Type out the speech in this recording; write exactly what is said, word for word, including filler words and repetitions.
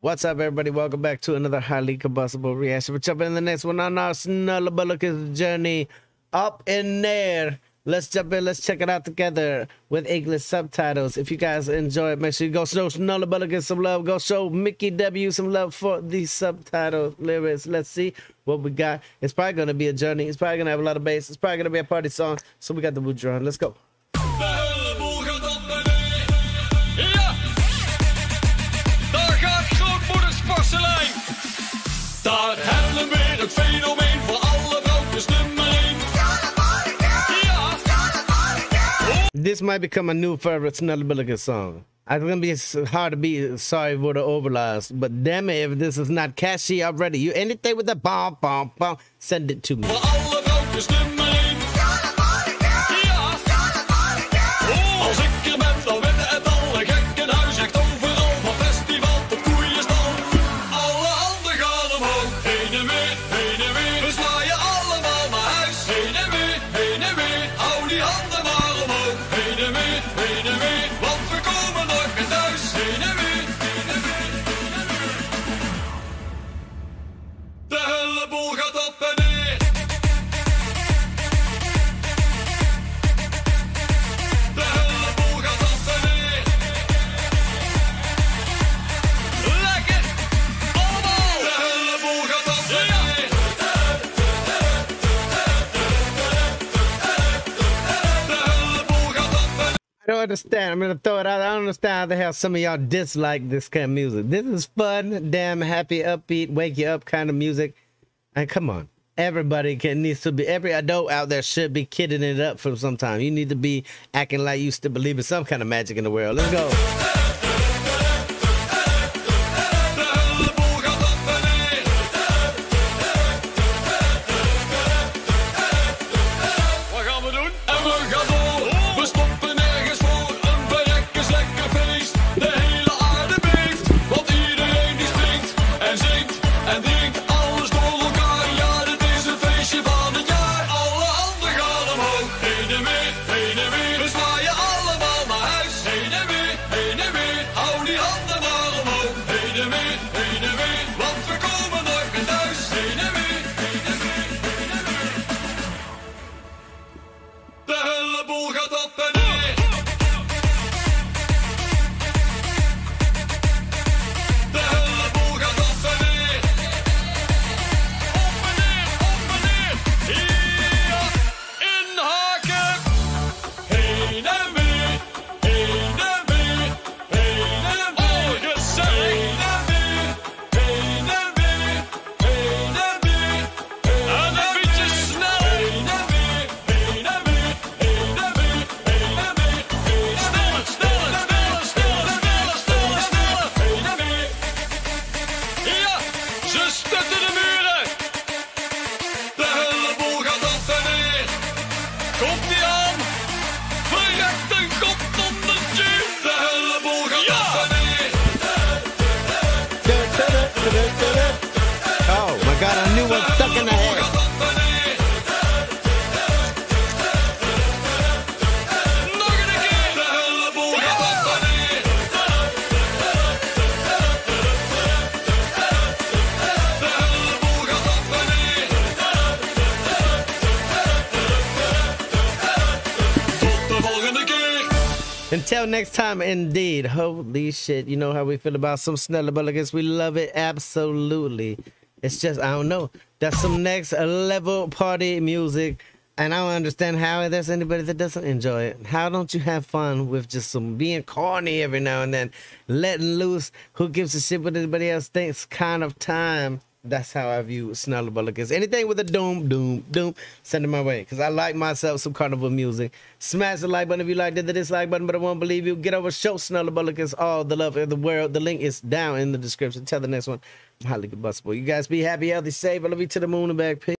What's up, everybody? Welcome back to another Highly Combustible Reaction. We're jumping in the next one on our Snollebollekes journey up in there. Let's jump in. Let's check it out together with English subtitles. If you guys enjoy it, make sure you go show Snollebollekes some love. Go show Mickey W some love for the subtitle lyrics. Let's see what we got. It's probably going to be a journey. It's probably going to have a lot of bass. It's probably going to be a party song. So we got the wood drum. Let's go. Daar hebben we weer het fenomeen voor alle vrouwtjes nummer één. Snollebollekes. This might become a new favorite Snollebollekes song. It's gonna be hard to be sorry for the overlast, but damn it, if this is not catchy already, you anything with a bomb, bomb, bomb, send it to me. Voor alle vrouwtjes nummer één. Snollebollekes. Ja. Snollebollekes. Als ik er ben, dan winnen het alle gekken huis echt overal van festival tot koeienstal. Alle handen gaan omhoog, heen en weer, heen en weer. We zwaaien allemaal naar huis, heen en weer, heen en weer. Hou die handen maar omhoog, heen en weer, heen en weer. Want we komen nog weer thuis, heen en weer, heen en weer, heen en weer. De hele boel gaat op en neer. De hele boel gaat op en neer. Lekker, allemaal. De hele boel gaat op en neer. De hele boel gaat op en neer. I don't understand. I'm gonna throw it out. I don't understand how the hell some of y'all dislike this kind of music. This is fun, damn happy, upbeat, wake you up kind of music. And come on, everybody can needs to be every adult out there should be kidding it up for some time. You need to be acting like you still believe in some kind of magic in the world. Let's go. De hele boel gaat op en neer. Wat gaan we doen? En we gaan door. We stoppen nergens voor. Een verrekkers lekker feest. De hele aarde beeft. Want iedereen die springt. En zingt. En drinkt. Alles door elkaar. Ja, dit is een feestje van het jaar. Alle handen gaan omhoog. Heen en weer. Heen en weer. We zwaaien allemaal naar huis. Heen en weer. Heen en weer. Hou die handen maar omhoog. Heen en weer. Heen en weer. Want we komen nog weer thuis. Heen en weer. Heen en weer. Heen en weer. De hele boel gaat op en neer. De hele boel gaat op en neer. Op en neer, op en neer. Ja, inhaken. Heen en weer, heen en weer, heen en weer. Oh, gezellig. Heen en weer, heen en weer, heen en weer. En een beetje snel. Heen en weer, heen en weer, heen en weer, heen en weer. Sneller, sneller, sneller, sneller, sneller, sneller, sneller. Heen en weer. Ja, ze stutten de muren. De hele boel gaat op en neer. Komt ie aan. Verrekt een kop tot een tune. De hele boel gaat op en neer. Oh my god, I knew one stuck in the De hele boel head. gaat op en neer. Nog een keer. De hele boel gaat op en neer. De hele boel gaat op en neer. Tot de volgende keer. Until next time, indeed. Holy shit, you know how we feel about some Snollebollekes. We love it absolutely. It's just, I don't know. That's some next level party music. And I don't understand how there's anybody that doesn't enjoy it. How don't you have fun with just some being corny every now and then? Letting loose, who gives a shit what anybody else thinks kind of time. That's how I view Snollebollekes. Anything with a doom, doom, doom, send it my way. Because I like myself some carnival music. Smash the like button if you liked it, the dislike button, but I won't believe you. Get over, show Snollebollekes all the love in the world. The link is down in the description. Till the next one, I'm Highly Combustible. You guys be happy, healthy, safe. I love you to the moon and back. Peace.